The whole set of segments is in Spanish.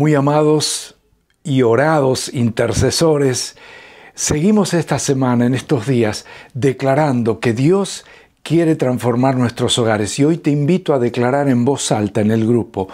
Muy amados y orados intercesores, seguimos esta semana, en estos días, declarando que Dios quiere transformar nuestros hogares. Y hoy te invito a declarar en voz alta en el grupo: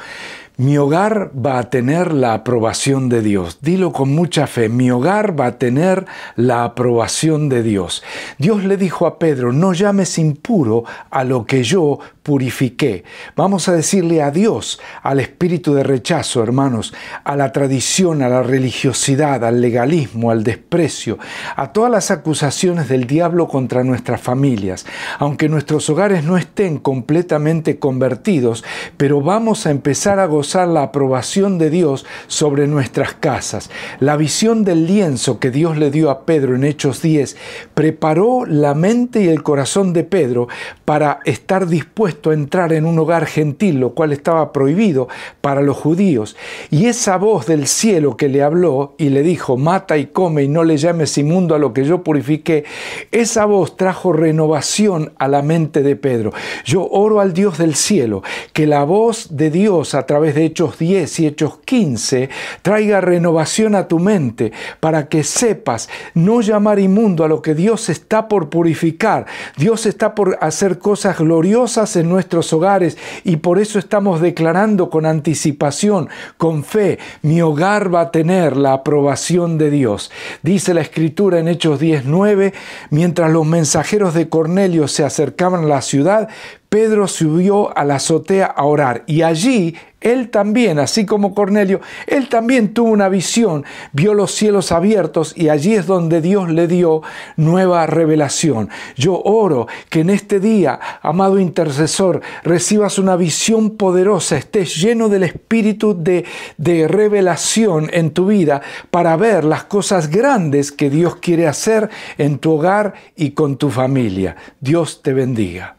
mi hogar va a tener la aprobación de Dios. Dilo con mucha fe, mi hogar va a tener la aprobación de Dios. Dios le dijo a Pedro: no llames impuro a lo que yo purifiqué. Vamos a decirle adiós al espíritu de rechazo, hermanos, a la tradición, a la religiosidad, al legalismo, al desprecio, a todas las acusaciones del diablo contra nuestras familias. Aunque nuestros hogares no estén completamente convertidos, pero vamos a empezar a gozar la aprobación de Dios sobre nuestras casas. La visión del lienzo que Dios le dio a Pedro en Hechos 10 preparó la mente y el corazón de Pedro para estar dispuesto a entrar en un hogar gentil, lo cual estaba prohibido para los judíos. Y esa voz del cielo que le habló y le dijo: mata y come y no le llames inmundo a lo que yo purifiqué, esa voz trajo renovación a la mente de Pedro. Yo oro al Dios del cielo que la voz de Dios a través de Hechos 10 y Hechos 15 traiga renovación a tu mente para que sepas no llamar inmundo a lo que Dios está por purificar. Dios está por hacer cosas gloriosas en nuestros hogares y por eso estamos declarando con anticipación, con fe: mi hogar va a tener la aprobación de Dios. Dice la Escritura en Hechos 10:9: mientras los mensajeros de Cornelio se acercaban a la ciudad, Pedro subió a la azotea a orar, y allí él también, así como Cornelio, él también tuvo una visión, vio los cielos abiertos, y allí es donde Dios le dio nueva revelación. Yo oro que en este día, amado intercesor, recibas una visión poderosa, estés lleno del espíritu de revelación en tu vida para ver las cosas grandes que Dios quiere hacer en tu hogar y con tu familia. Dios te bendiga.